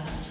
First.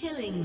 Killing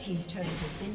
Red team's turret has been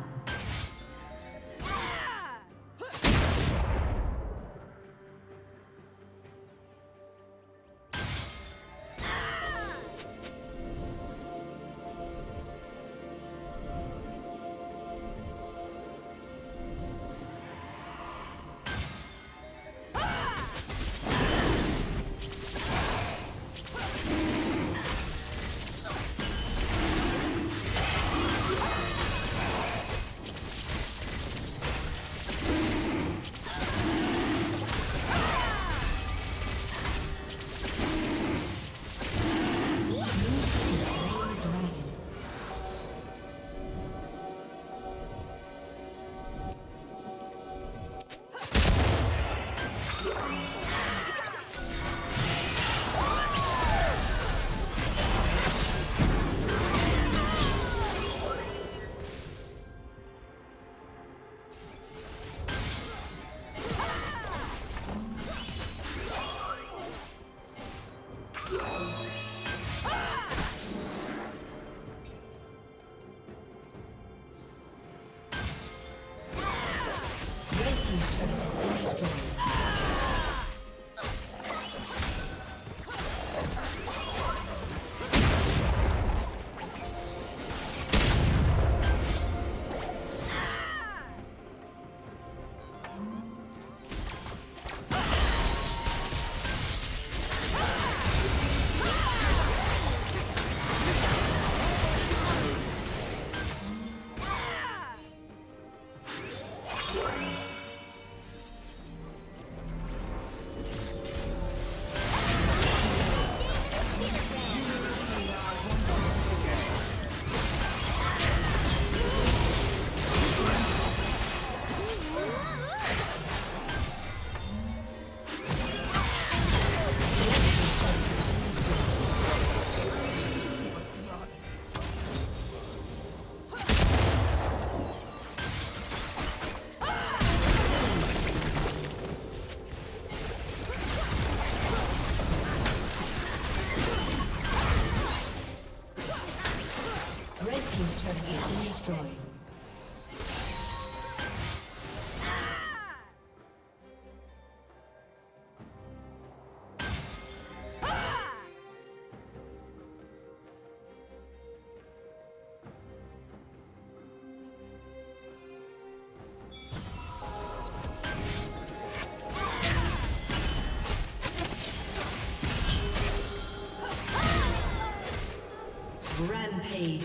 Rampage.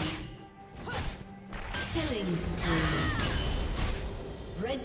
Killing spree. Red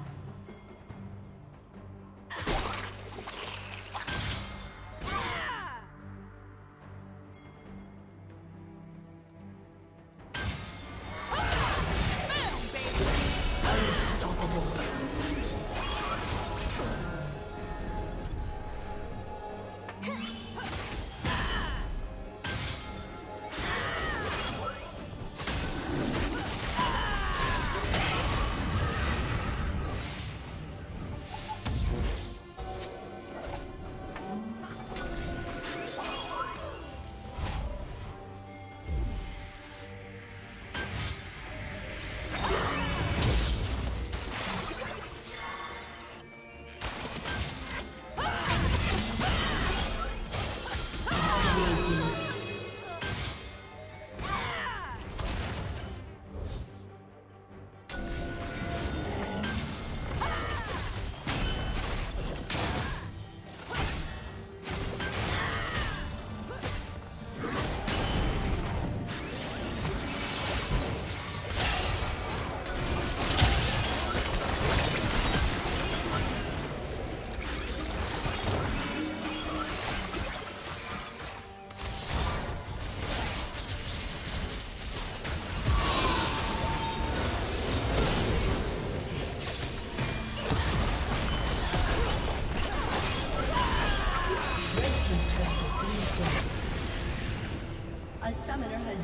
A summoner has